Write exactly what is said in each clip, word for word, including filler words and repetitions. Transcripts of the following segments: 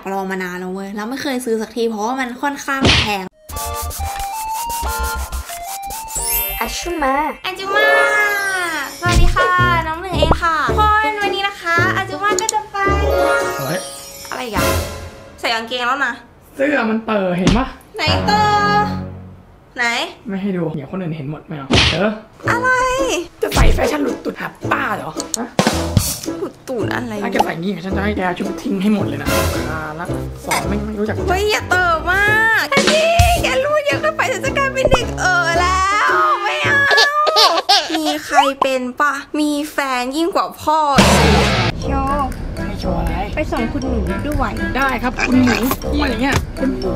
ากลองมานานแล้วเว้ยแล้วไม่เคยซื้อสักทีเพราะว่ามันค่อนข้างแพงอาจุมาอาจุมาสวัสดีค่ะน้องหนึ่งเองค่ะคนวันนี้นะคะอาจุมาก็จะไปอะไรอย่างใส่กางเกงแล้วนะเสื้อมันเต๋อเห็นปะไหนเต๋อไหนไม่ให้ดูอย่าคนอื่นเห็นหมดไม่เอาเต๋ออะไรจะใส่แฟชั่นหลุดตูดหับป้าเหรอหลุดตูดอะไรถ้าแกใส่งี้ฉันจะให้แกชุบทิ้งให้หมดเลยนะรักสอนไม่รู้จักเฮ้ยอย่าเต๋อมากทันทีแกรู้เยอะก็ไปฉันจะกลายเป็นเด็กเออแล้วไม่เอามีใครเป็นปะมีแฟนยิ่งกว่าพ่อโยไม่โชว์อะไรไปส่งคุณหนูด้วยได้ครับคุณหนูที่อะไรเงี้ยคุณหนู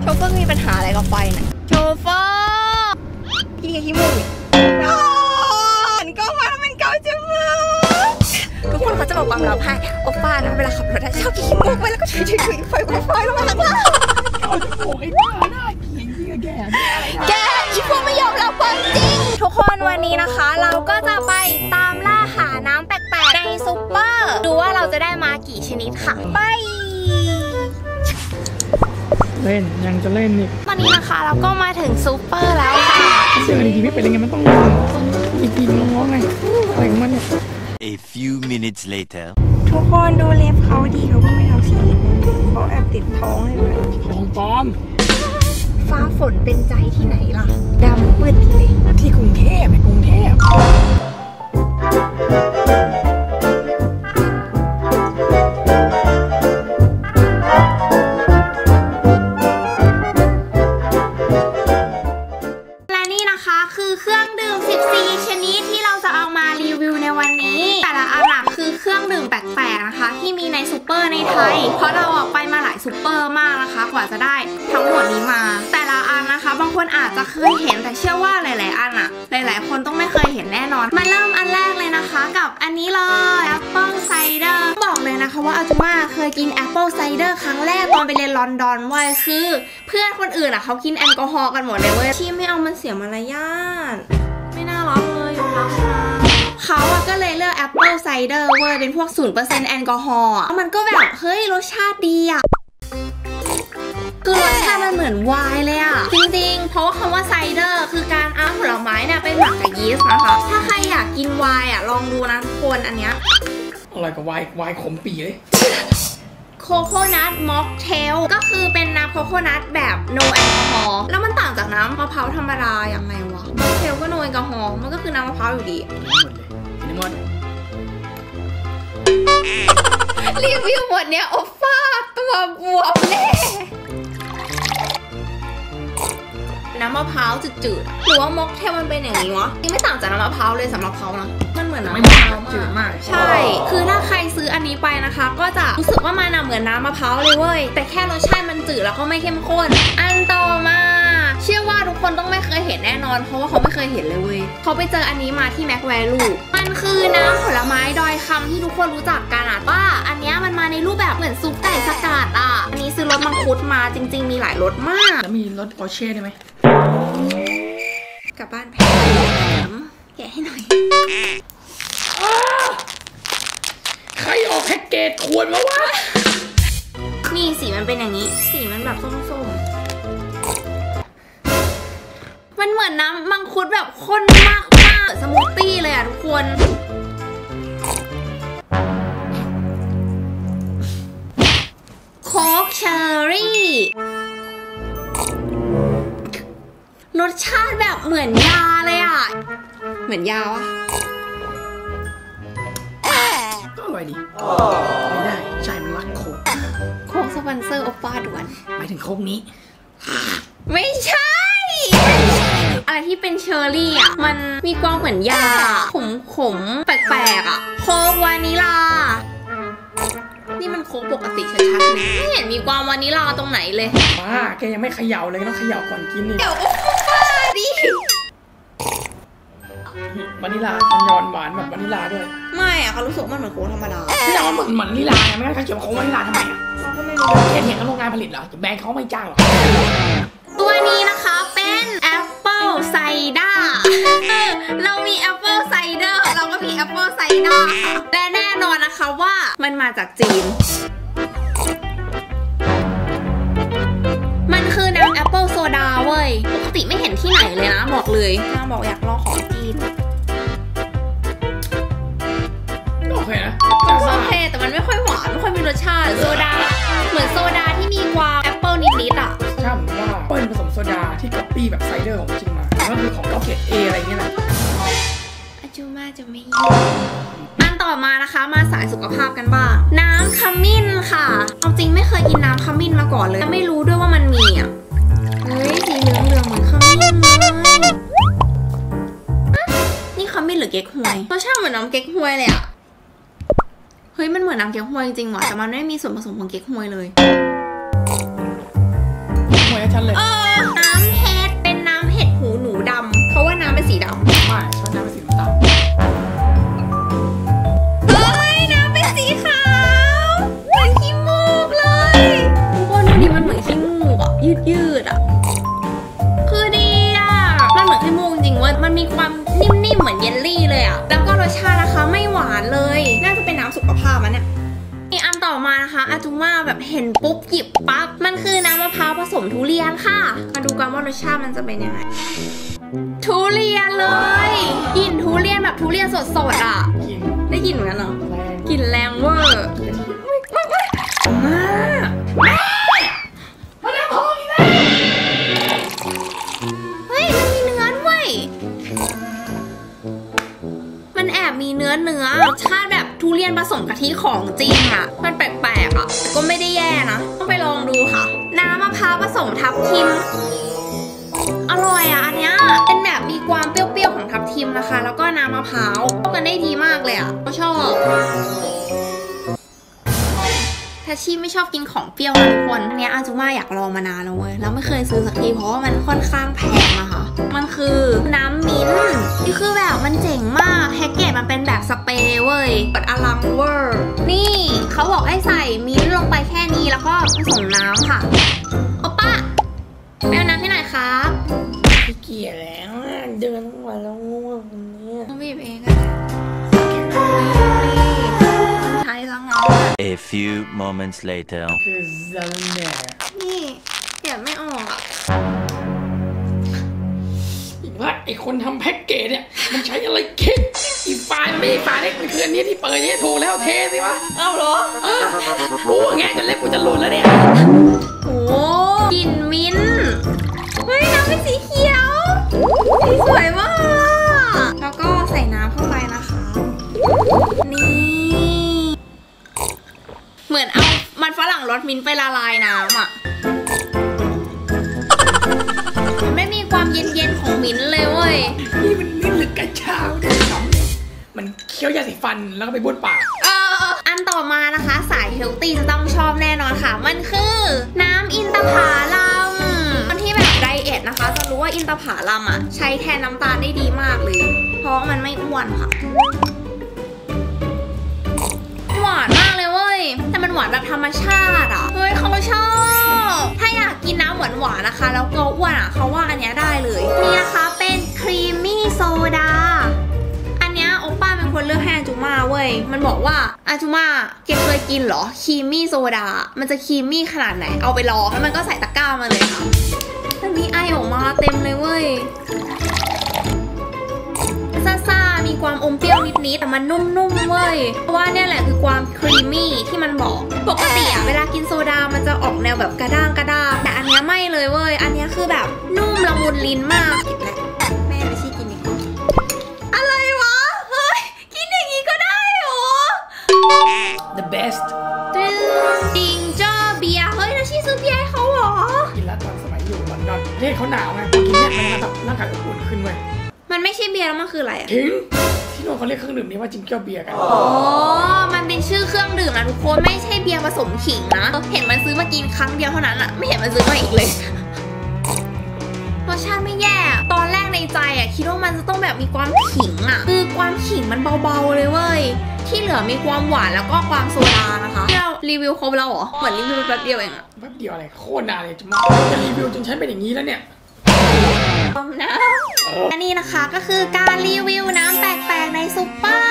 โชเฟอร์มีปัญหาอะไรกับไฟน่ะโชเฟอร์พี่ขี้มูกอ๋อมันก็มาเป็นเกาจมูกทุกคนเขาจะบอกความลับให้โอป้านะเวลาขับรถนะชอบขี้มูกไปแล้วก็ช่วยช่วยไฟไฟไฟแล้วมาแล้วเกาจมูกไอ้บ้าหน้าผีนี่แกแกอีพวกไม่ยอมรับความจริงทุกคนวันนี้นะคะเราก็จะไปตามล่าหาน้ำแปลกๆในซุปเปอร์ดูว่าเราจะได้มากี่ชนิดค่ะไปเล่นยังจะเล่นอีกตอนนี้นะคะเราก็มาถึงซุปเปอร์แล้วค่ะเจอในทีไม่เป็นยังไงมันต้องอีกทีน้องๆไงอะไรของมันเนี่ย A few minutes later ทุกคนดูเล็บเขาดีเขาก็ไม่เอาสีเขาแอบติดท้องเลยนะท้องปลอมฟ้าฝนเป็นใจที่ไหนล่ะดำมืดเลยที่กรุงเทพไปกรุงเทพและนี่นะคะคือเครื่องดื่มสิบสี่ชนิดที่เราจะเอามารีวิวในวันนี้แต่ละอันน่ะคือเครื่องดื่มแปลกๆนะคะที่มีในซุปเปอร์ในไทยเพราะเราออกไปมาหลายซุปเปอร์มากนะคะกว่าจะได้ทั้งหมดนี้มาแต่ละอันนะคะบางคนอาจจะเคยเห็นแต่เชื่อว่าหลายๆอันอะหลายๆคนต้องไม่เคยเห็นแน่นอนมาเริ่มอันแรกเลยนะคะกับอันนี้เลยแอปเปิลไซเดอร์บอกเลยนะคะว่าอาจุม่าเคยกินแอปเปิลไซเดอร์ครั้งแรกตอนไปเรียนลอนดอนไว้คือเพื่อนคนอื่นอะเขากินแอลกอฮอล์กันหมดเลยเว้ยที่ไม่เอามันเสียมารยาทไม่น่ารักเลยยอมรับนะเขาก็เลยเลือกแอปเปิลไซเดอร์เว้ยเป็นพวก ศูนย์เปอร์เซ็นต์ แอลกอฮอล์มันก็แบบเฮ้ยรสชาติดีอะคือรสชาติมันเหมือนไวน์เลยอะจริงๆเพราะว่าคำว่าไซเดอร์คือการเอาผลไม้เนี่ยไปหมักกับยีสต์นะคะถ้าใครอยากกินไวน์อะลองดูนะทุกคนอันเนี้ยอร่อยกว่าไวน์ไวน์ขมปีเลยโคโคนัทม็อกเทลก็คือเป็นน้ำโคโคนัทแบบโนแอลกอฮอล์แล้วมันต่างจากน้ำมะพร้าวธรรมดายังไงวะม็อกเทลก็โนแอลกอฮอล์มันก็คือน้ำมะพร้าวอยู่ดีรีวิวหมดเนี้ยโอฟ้าตัวบวมเลยน้ำมะพร้าวจืดๆหรือว่าม็อกเทลมันเป็นอย่างนี้วะนี่ไม่ต่างจากน้ำมะพร้าวเลยสำหรับเขานะมันเหมือนน้ำมะพร้าวมากใช่คือถ้าใครซื้ออันนี้ไปนะคะก็จะรู้สึกว่ามันเหมือนน้ำมะพร้าวเลยเว้ยแต่แค่รสชาติมันจืดแล้วก็ไม่เข้มข้นอันต่อมาเชื่อว่าทุกคนต้องไม่เคยเห็นแน่นอนเพราะว่าเขาไม่เคยเห็นเลยเว้ยเขาไปเจออันนี้มาที่แม็กแวลูมันคือน้ำผลไม้ดอยคำที่ทุกคนรู้จักกันอะว่าอันนี้มันมาในรูปแบบเหมือนซุปไก่สกัดอะอันนี้ซื้อรสมังคุดมาจริงๆมีหลายรสมากแล้วมีรสปอร์เช่ได้ไหมกลับบ้านแพมแกะให้หน่อยใครออกแพ็กเกจควรมาวะนี่สีมันเป็นอย่างนี้สีมันแบบส้มๆมันเหมือนน้ำมังคุดแบบข้นมากๆสมูทตี้เลยอ่ะทุกคนโค้กเชอร์รี่รสชาติแบบเหมือนยาเลยอ่ะเหมือนยาวะก็อร่อยดีไม่ได้ใช่มันรักโค้กโค้กสปอนเซอร์โอป้าด่วนหมายถึงโค้กนี้ไม่ใช่อะไรที่เป็นเชอร์รี่อ่ะมันมีความเหมือนยาขมขมแปลกๆอ่ะโค้กวานิลานี่มันโค้กปกติชัดๆเลยไม่เห็นมีความวานิลาตรงไหนเลยป้าแกยังไม่เขย่าเลยต้องเขย่าก่อนกินนี่เดี๋ยวก็ป้าดิวานิลามันย้อนหวานแบบวานิลาด้วยไม่อะเขารู้สึกมันเหมือนโค้กธรรมดาย้อนเหมือนวานิลาไม่งั้นเขาเขียนว่าโค้กวานิลาทำไมอะเขาก็ไม่รู้แค่เห็นเขาโรงงานผลิตเหรอแบรนด์เขาไม่จ้างหรอตัวนี้นะคะเป็นแอปเปิลไซด้าเรามีแอปเปิลไซเดอร์เรา แล้วก็มีแอปเปิ้ลไซเดอร์แต่แน่นอนนะคะว่ามันมาจากจีนมันคือน้ำแอปเปิ้ลโซดาเว้ยปกติไม่เห็นที่ไหนเลยนะบอกเลยน้าบอกอยากลองของจีนโอเคนะโอเคแต่มันไม่ค่อยหวานไม่ค่อยมีรสชาติโซดาเหมือนโซดาที่มีกวางแอปเปิ้ลนิดๆอ่ะใช่ผมว่าเปิ้ลผสมโซดาที่ก๊อปปี้แบบไซเดอร์ของจริงมาก็คือของก๊อปเกตเออะไรเงี้ยแหละอาจูมาจะไม่อันต่อมานะคะมาสายสุขภาพกันบ้างน้ำขมิ้นค่ะเอาจริงไม่เคยกินน้ำขมิ้นมาก่อนเลยไม่รู้ด้วยว่ามันมีอ่ะเฮ้ยสีเหลืองเหลืองเหมือนขมิ้นเลยนี่ขมิ้นหรือเก๊กฮวยรสชาติเหมือนน้ำเก๊กฮวยเลยอ่ะเฮ้ยมันเหมือนน้ำเก๊กฮวยจริงๆว่ะแต่มันไม่มีส่วนผสมของเก๊กฮวยเลยฮวยชัดเลยเออน้ำเห็ดเป็นน้ำเห็ดหูหนูดำเขาว่าน้ำเป็นสีดำใช่ชอบน้ำเป็นสีดำเฮ้ยน้ำเป็นสีขาวเหมือนขี้มูกเลยทุกคนดูดิมันเหมือนขี้มูกอ่ะยืดๆอ่ะคือดีอ่ะมันเหมือนขี้มูกจริงๆว่ามันมีความนิ่มๆเหมือนเยลลี่เลยอ่ะแล้วก็รสชาตินะคะไม่หวานเลยน่าจะเป็นน้ำสุขภาพมันเนี่ยอีกอันต่อมานะคะอาจูม่าแบบเห็นปุ๊บหยิบปั๊บมันคือน้ำมะพร้าวผสมทุเรียนค่ะมาดูกันว่ารสชาติมันจะเป็นยังไงทุเรียนเลยกลิ่นทุเรียนแบบทุเรียนสดๆอ่ะได้กลิ่นเหมือนกันเหรอกลิ่นแรงเวอร์มามาแล้วพออีกแล้วเฮ้ยมันมีเนื้อด้วยมันแอบมีเนื้อเนื้อรสชาติแบบทุเรียนผสมกะทิของจริงค่ะมันแปลกๆอ่ะก็ไม่ได้แย่นะต้องไปลองดูค่ะน้ำมะพร้าวผสมทับทิมอร่อยอ่ะอันเนี้ยเป็นแบบมีความเปรี้ยวๆของทับทิมนะคะแล้วก็น้ำมะพร้าวเข้ากันได้ดีมากเลยอ่ะก็ชอบทัชชี่ไม่ชอบกินของเปรี้ยวนะทุกคนอันเนี้ยอาจูม่าอยากลองมานานแล้วเว้ยแล้วไม่เคยซื้อสักทีเพราะว่ามันค่อนข้างแพงนะคะมันคือน้ำมิ้นท์นี่คือแบบมันเจ๋งมากแพ็กเกจมันเป็นแบบสเปรย์เว้ยเปิดอลังเวอร์นี่เขาบอกให้ใส่มิ้นท์ลงไปแค่นี้แล้วก็ผสมน้ำค่ะโอป้าแม่น้ำให้หน่อยครับขี้เกียจแล้วเดินทั้งวันแล้วง่วงเนี่ยต้องบีบเองก็ได้ใช้ทั้งนั้น A few moments later คือจะเป็นแดดนี่เกียจไม่ออกอีกว่าไอคนทำแพ็กเกจเนี่ยมันใช้อะไรคิดอีฟายไม่อีฟายเล็กมันคืออันนี้ที่เปิดเนี่ยถูกแล้วเทสิวะเอ้าเหรอเออรู้ไงจนเล็กกูจะหลุดแล้วเนี่ยโอ้กลิ่นมิ้นท์เฮ้ยน้ำเป็นสีเขียวสีสวยมากแล้วก็ใส่น้ำเข้าไปนะคะนี่เหมือนเอามันฝรั่งรสมิ้นท์ไปละลายน้ำอ่ะมันไม่มีความเย็นๆของมิ้นท์เลยเว้ยนี่มันมิ้นท์หรือกัญชามันเคี้ยวยาสีฟันแล้วก็ไปบ้วนปากอันต่อมานะคะสายเฮลตี้จะต้องชอบแน่นอนค่ะมันคือน้ำอินทผลัมคนที่แบบไดเอทนะคะจะรู้ว่าอินทผลัมอ่ะใช้แทนน้ำตาลได้ดีมากเลยเพราะมันไม่อ้วนค่ะหวานมากเลยเว้ยแต่มันหวานแบบธรรมชาติอ่ะเฮ้ยเขาชอบถ้าอยากกินน้ำหวานหวานนะคะแล้วก็อ้วนอ่ะเขาว่าอันเนี้ยได้เลยนี่นะคะเป็นครีมมี่โซดาคนเลือกให้อาจูม่าเว้ยมันบอกว่าอาจูม่าเก็บเคยกินเหรอครีมมี่โซดามันจะครีมมี่ขนาดไหนเอาไปลองแล้วมันก็ใส่ตะกร้ามาเลยค่ะตอนนี้ไอออกมาเต็มเลยเว้ยซ่าๆมีความอมเปรี้ยวนิดๆแต่มันนุ่มๆเว้ยเพราะว่าเนี่ยแหละคือความครีมมี่ที่มันบอกปกติอะเวลากินโซดามันจะออกแนวแบบกระด้างกระด้างแต่อันนี้ไม่เลยเว้ยอันนี้คือแบบนุ่มละมุนลิ้นมากแม่อาชีกินอีกอะไรวะThe best จิงเจอร์เบียร์เฮ้ยแล้วชีซื้อเบียร์ให้เขาเหรอกินแล้วตอนสมัยอยู่ลอนดอนประเทศเขาหนาวไงกินเนี่ยมันจะแบบร่างกายอบอุ่นขึ้นเว้ยมันไม่ใช่เบียร์แล้วมันคืออะไรอะที่โน่นเขาเรียกเครื่องดื่มนี้ว่าจิงเจอร์เบียร์กันอ๋อมันเป็นชื่อเครื่องดื่มนะทุกคนไม่ใช่เบียร์ผสมขิงนะเห็นมันซื้อมากินครั้งเดียวเท่านั้นอะไม่เห็นมันซื้อมาอีกเลยรสชาติไม่แย่ตอนแรกในใจอะคิดว่ามันจะต้องแบบมีความขิงอะคือความขิงมันเบาๆเลยเว้ยที่เหลือมีความหวานแล้วก็ความโซดานะคะเรารีวิวครบแล้วเหรอเหมือนรีวิวแป๊บเดียวเองอะแป๊บเดียวอะไรโคตรนานเลยจะมาจะรีวิวจนฉันเป็นอย่างนี้แล้วเนี่ย ผมนะอันนี้นะคะก็คือการรีวิวน้ำแปลกๆในซุปเปอร์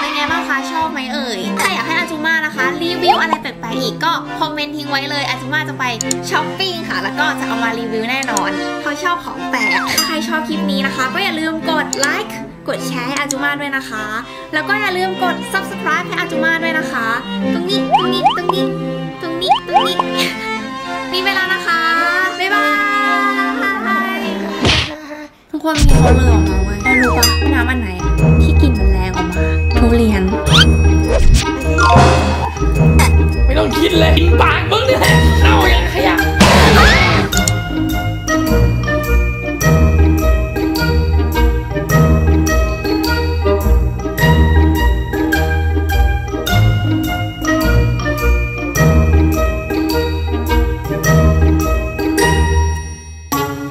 เป็นไงบ้างคะชอบไหมเอ่ยถ้าอยากให้อาจุม่านะคะรีวิวอะไรแปลกๆอีกก็คอมเมนต์ทิ้งไว้เลยอาจุม่าจะไปช้อปปิ้งค่ะแล้วก็จะเอามารีวิวแน่นอนเขาชอบของแปลกใครชอบคลิปนี้นะคะก็อย่าลืมกดไลค์กดแชร์ให้อาจุม่าด้วยนะคะแล้วก็อย่าลืมกด ซับสไครบ์ ให้อาจุม่าด้วยนะคะตรงนี้ตรงนี้ตรงนี้ตรงนี้ตรงนี้มีเวลานะคะบ๊ายบายทุกคนมีคนมาหลอกเราไว้เรารู้ปะน้ำอันไหนที่กลิ่นมันแรงออกมาทุเรียนไม่ต้องคิดเลยกินปากมึงนี่แหละ